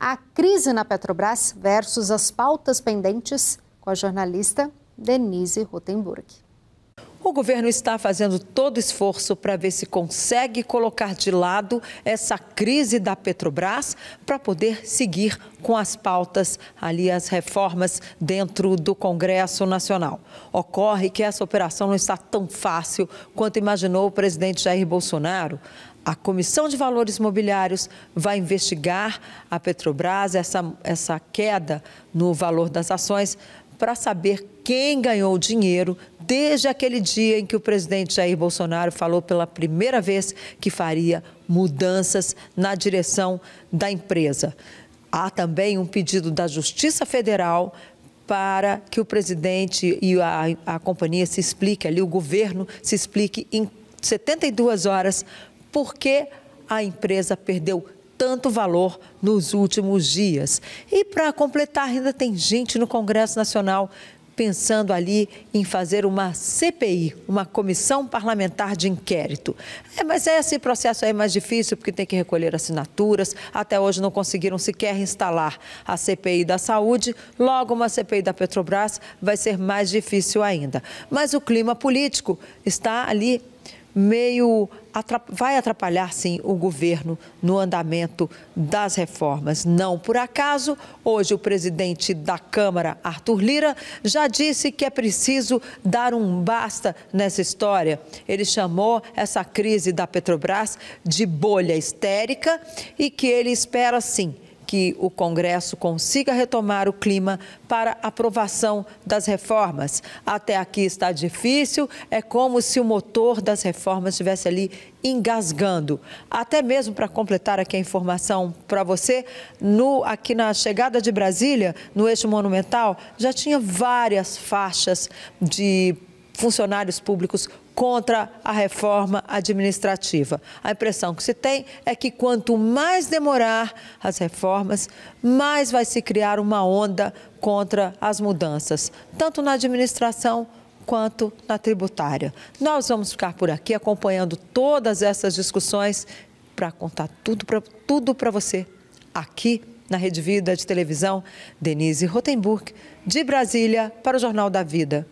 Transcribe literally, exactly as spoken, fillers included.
A crise na Petrobras versus as pautas pendentes, com a jornalista Denise Rothenburg. O governo está fazendo todo esforço para ver se consegue colocar de lado essa crise da Petrobras para poder seguir com as pautas ali, as reformas dentro do Congresso Nacional. Ocorre que essa operação não está tão fácil quanto imaginou o presidente Jair Bolsonaro. A Comissão de Valores Mobiliários vai investigar a Petrobras, essa, essa queda no valor das ações, para saber quem ganhou o dinheiro desde aquele dia em que o presidente Jair Bolsonaro falou pela primeira vez que faria mudanças na direção da empresa. Há também um pedido da Justiça Federal para que o presidente e a, a companhia se explique, ali o governo se explique em setenta e duas horas por que a empresa perdeu tanto valor nos últimos dias. E para completar, ainda tem gente no Congresso Nacional pensando ali em fazer uma C P I, uma Comissão Parlamentar de Inquérito. É, mas esse processo aí é mais difícil, porque tem que recolher assinaturas. Até hoje não conseguiram sequer instalar a C P I da Saúde. Logo, uma C P I da Petrobras vai ser mais difícil ainda. Mas o clima político está ali meio... vai atrapalhar, sim, o governo no andamento das reformas. Não por acaso, hoje o presidente da Câmara, Arthur Lira, já disse que é preciso dar um basta nessa história. Ele chamou essa crise da Petrobras de bolha histérica e que ele espera, sim, que o Congresso consiga retomar o clima para aprovação das reformas. Até aqui está difícil, é como se o motor das reformas estivesse ali engasgando. Até mesmo para completar aqui a informação para você, no, aqui na chegada de Brasília, no Eixo Monumental, já tinha várias faixas de funcionários públicos contra a reforma administrativa. A impressão que se tem é que quanto mais demorar as reformas, mais vai se criar uma onda contra as mudanças, tanto na administração quanto na tributária. Nós vamos ficar por aqui acompanhando todas essas discussões para contar tudo para tudo para você aqui na Rede Vida de televisão. Denise Rothenburg, de Brasília, para o Jornal da Vida.